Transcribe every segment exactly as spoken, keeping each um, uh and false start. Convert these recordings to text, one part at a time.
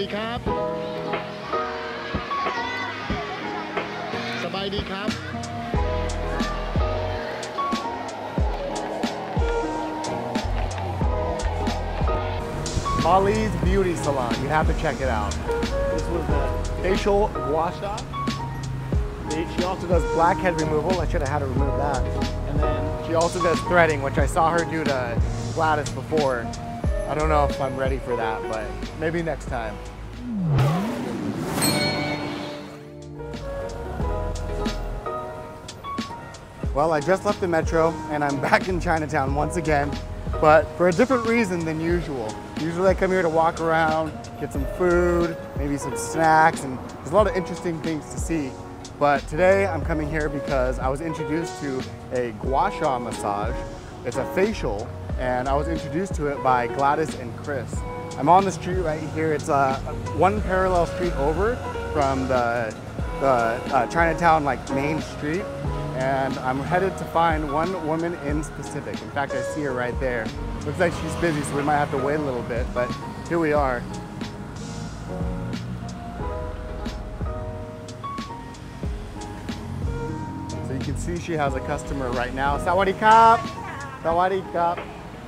Sawadee krab. Sawadee krab. Bali's Beauty Salon. You have to check it out. This was the facial gua sha. She also does blackhead removal. I should have had her remove that. And then she also does threading, which I saw her do to Gladys before. I don't know if I'm ready for that, but maybe next time. Well, I just left the metro and I'm back in Chinatown once again, but for a different reason than usual. Usually I come here to walk around, get some food, maybe some snacks, and there's a lot of interesting things to see. But today I'm coming here because I was introduced to a gua sha massage. It's a facial, and I was introduced to it by Gladys and Chris. I'm on the street right here. It's uh, one parallel street over from the, the uh, Chinatown like main street. And I'm headed to find one woman in specific. In fact, I see her right there. Looks like she's busy, so we might have to wait a little bit, but here we are. So you can see she has a customer right now. Sawadee krab! Sawadee krab!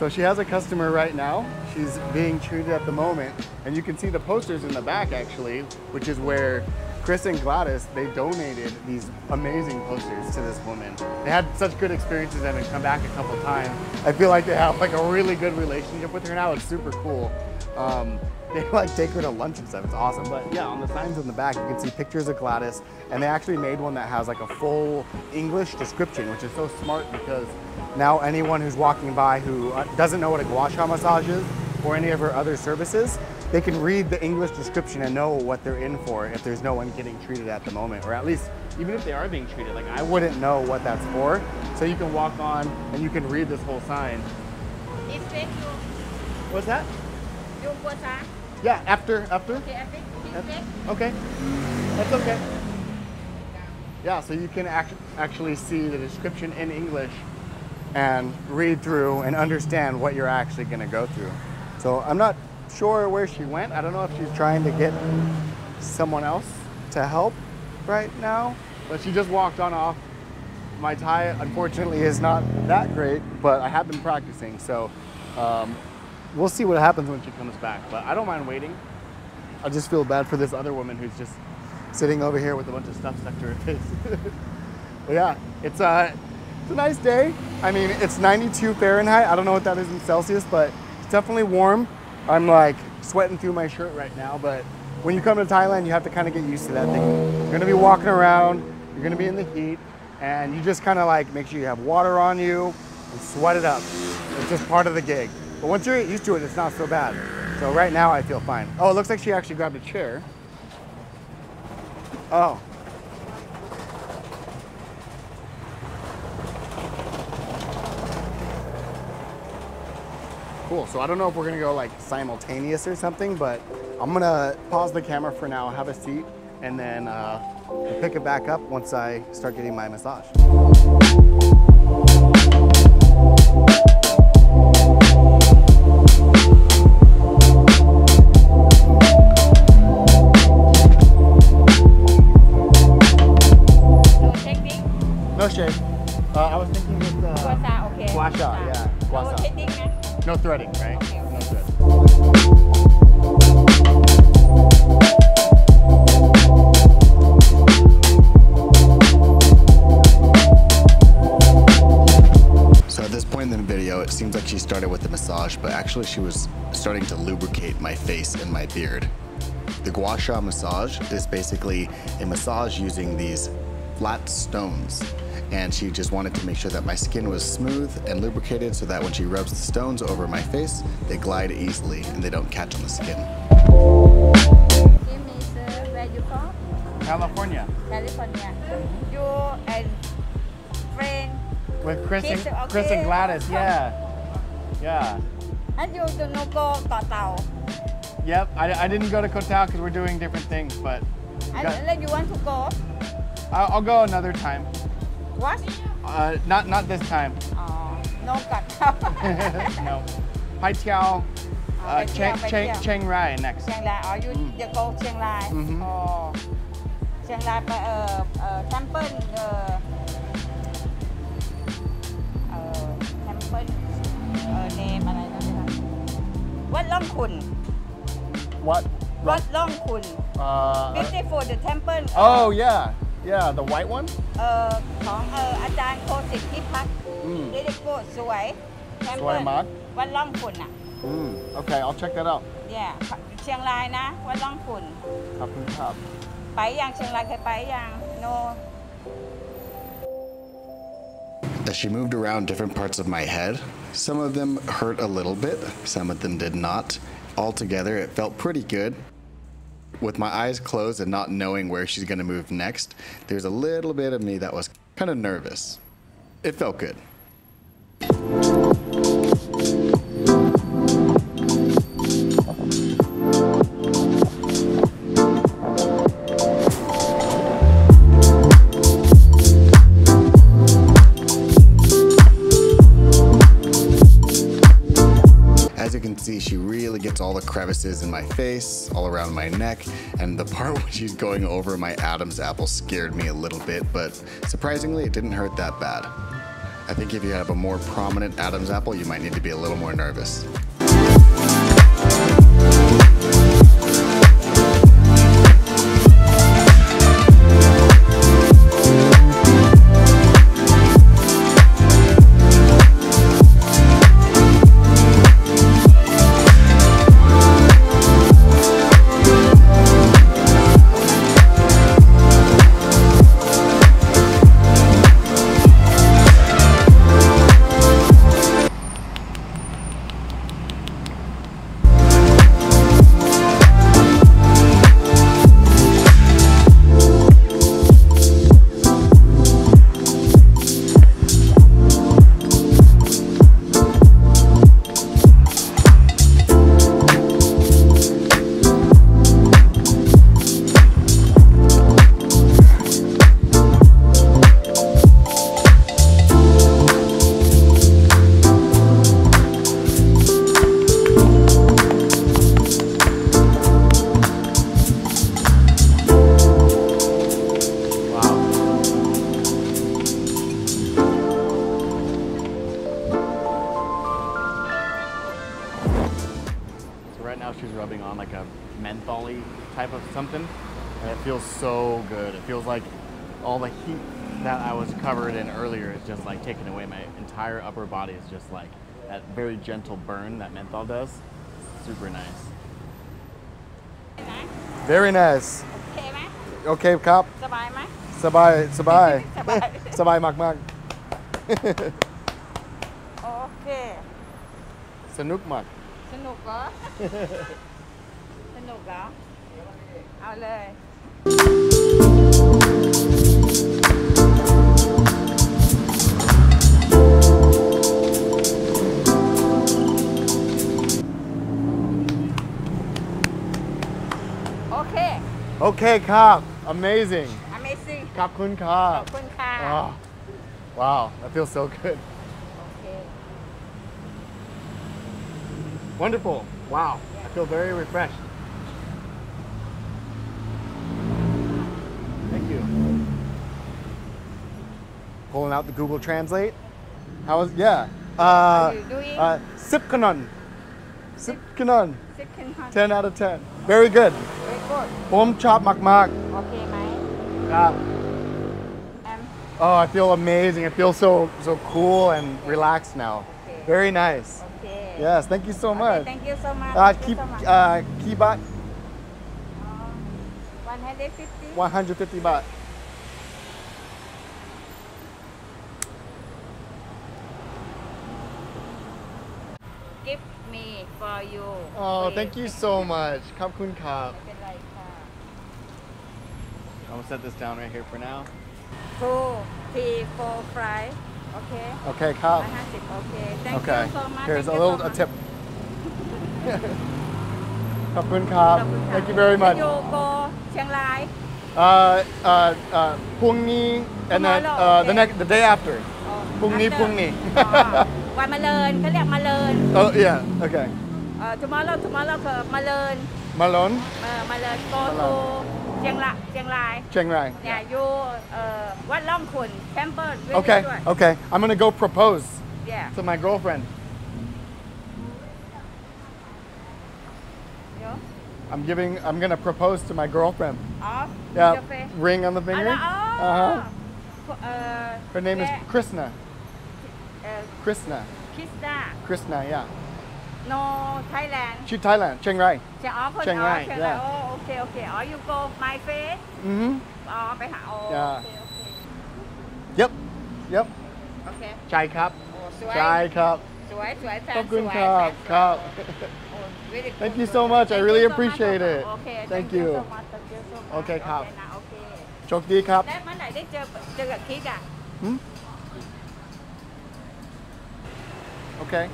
So she has a customer right now. She's being treated at the moment. And you can see the posters in the back, actually, which is where Chris and Gladys, they donated these amazing posters to this woman. They had such good experiences and have come back a couple times. I feel like they have like a really good relationship with her now. It's super cool. Um, they like take her to lunch and stuff. It's awesome. But yeah, on the signs in the back, you can see pictures of Gladys, and they actually made one that has like a full English description, which is so smart because now anyone who's walking by who doesn't know what a gua sha massage is or any of her other services, they can read the English description and know what they're in for if there's no one getting treated at the moment, or at least even if they are being treated, like I wouldn't know what that's for. So you can walk on and you can read this whole sign. It's fake. What's that? Yeah, after, after? Okay, after. Okay, that's okay. Yeah, so you can act actually see the description in English and read through and understand what you're actually gonna go through. So I'm not sure where she went. I don't know if she's trying to get someone else to help right now, but she just walked on off. My Thai, unfortunately, is not that great, but I have been practicing, so um, we'll see what happens when she comes back, but I don't mind waiting. I just feel bad for this other woman who's just sitting over here with a bunch of stuff stuck to her face. But yeah, it's, uh, it's a nice day. I mean, it's ninety-two Fahrenheit. I don't know what that is in Celsius, but it's definitely warm. I'm like sweating through my shirt right now, but when you come to Thailand, you have to kind of get used to that thing. You're gonna be walking around, you're gonna be in the heat, and you just kind of like make sure you have water on you and sweat it up. It's just part of the gig. But once you get used to it, it's not so bad. So right now I feel fine. Oh, it looks like she actually grabbed a chair. Oh. Cool, so I don't know if we're gonna go like simultaneous or something, but I'm gonna pause the camera for now, have a seat, and then uh, we'll pick it back up once I start getting my massage. No shake? No shake. Uh, I was thinking with uh, gua sha, okay. Gua sha, yeah. Gua sha. No, No threading, right? Okay. No threading. So at this point in the video, it seems like she started with the massage, but actually she was starting to lubricate my face and my beard. The gua sha massage is basically a massage using these flat stones, and she just wanted to make sure that my skin was smooth and lubricated so that when she rubs the stones over my face, they glide easily and they don't catch on the skin. Name is uh, where you from? California. California. You and friend? With Chris, Chris, and, okay. Chris and Gladys, yeah. Yeah. And you do not go to Koh Tao? Yep, I, I didn't go to Koh Tao because we're doing different things, but... And like you want to go? I'll, I'll go another time. What? Uh, not not this time. Oh, no, God. No. Pai Tiao. Uh, Chiang, Chiang, Chiang Rai next. Chiang Rai, or you, mm. you go Chiang Rai. Mm-hmm. Oh. Chiang Rai, uh, uh, temple, uh, uh, temple, uh, name, Wat Rong Khun. What? Wat Rong Khun. Uh, Beautiful, the temple. Uh, oh, yeah. Yeah, the white one? Uh, from uh, Ajahn Khosik Kipak. Beautiful, Suai. Suai Mak. Wat Rong Khun. Mm, okay, I'll check that out. Yeah, Chiang Rai, na, Wat Rong Khun. Khap khun khap. Pai yang, Chiang Rai, khai pai yang? No. As she moved around different parts of my head, some of them hurt a little bit, some of them did not. Altogether, it felt pretty good. With my eyes closed and not knowing where she's gonna move next, there's a little bit of me that was kind of nervous. It felt good. She really gets all the crevices in my face, all around my neck, and the part when she's going over my Adam's apple scared me a little bit, but surprisingly it didn't hurt that bad. I think if you have a more prominent Adam's apple, you might need to be a little more nervous. Type of something, and it feels so good. It feels like all the heat that I was covered in earlier is just like taken away. My entire upper body is just like that very gentle burn that menthol does. Super nice. Very nice. Okay, man. Okay, cop. Sabai, man. Sabai, sabai. Sabai, mak mak. Okay. Sanuk mak. Sanuk mak. Sanuk mak. Out okay. Okay, Kap. Amazing. Amazing. Kap kun Kap. Kap kun Kap. Oh, wow, that feels so good. Okay. Wonderful. Wow, yeah. I feel very refreshed. Pulling out the Google Translate. How is yeah? Uh, How are you doing? Uh, Sipkanon. Sipkanon. Sipkanon. Ten out of ten. Very good. Very good. Boom chop mak mak. Okay, mate. Yeah. Um, oh, I feel amazing. I feel so so cool and relaxed now. Okay. Very nice. Okay. Yes, thank you so much. Okay, thank you so much. Uh, keep uh, keep baht. One hundred fifty. One hundred fifty baht. Give me for you. Oh, please. Thank you so much. Khap khun khap. I'm gonna set this down right here for now. Two, three, four, five. Okay. Okay, khap. Okay. Thank okay. you so much. Here's Thank a little so a tip. Khap khun khap. Thank you very much. You go Chiang Rai. Uh, uh, uh, Pung ni, and then uh, okay. the next, the day after. Pung ni, pung ni. วันมะเรินเขาเรียกมะเริน Oh yeah, okay. Uh, tomorrow, tomorrow for Malone. Malone? Uh, Malone. Go Malone. to Chiang Rai. Chiang Rai. Chiang Rai. Yeah, you, uh, Wat Rong Khun temple. Really okay, sure. okay. I'm going to go propose yeah. to my girlfriend. Yo? I'm giving, I'm going to propose to my girlfriend. Oh? Yeah. Ring on the finger. Oh, uh-huh. Uh, Her name is Krishna. Uh, Krishna. Krishna. Krishna, yeah. No, Thailand. She Thailand, Chiang Rai. Chiang Rai, yeah. Oh, okay, okay. Or you go my face? Mm-hmm. Oh, oh yeah. okay, okay. Yep, yep. Okay. Chai cup. Oh, Chai cup. Suai, suai, thank you. Thank you so much. Thank I really so appreciate much. it. Okay, thank, thank you. you so much. Thank you so much. Okay, cup. Okay, cup. Hmm? Okay.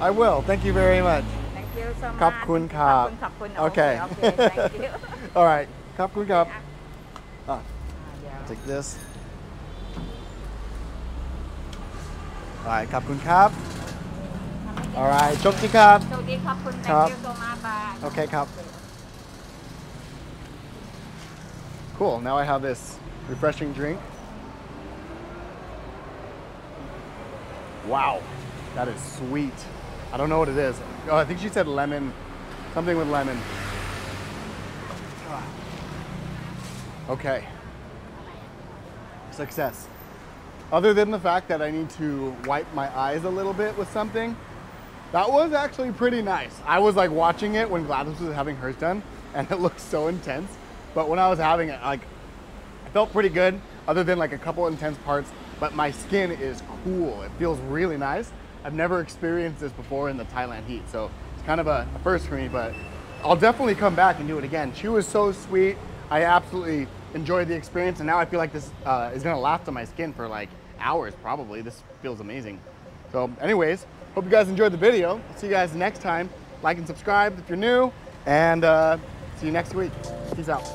I will. Thank you very much. Thank you so much. Khop kun khop. Khop kun. Okay. Okay. Thank you. All right. Khop kun khop. Ah. Take this. All right. Khop kun khop. All right. Chok di khop. Chok di khop kun. Thank you so much. Okay. Khop. Cool. Now I have this refreshing drink. Wow. That is sweet. I don't know what it is. Oh, I think she said lemon. Something with lemon. Okay. Success. Other than the fact that I need to wipe my eyes a little bit with something, that was actually pretty nice. I was like watching it when Gladys was having hers done and it looked so intense. But when I was having it, like, I felt pretty good other than like a couple intense parts, but my skin is cool. It feels really nice. I've never experienced this before in the Thailand heat, so it's kind of a, a first for me, but I'll definitely come back and do it again. She was so sweet. I absolutely enjoyed the experience, and now I feel like this uh, is gonna last on my skin for like hours probably. This feels amazing. So anyways, hope you guys enjoyed the video. See you guys next time. Like and subscribe if you're new, and uh, see you next week. Peace out.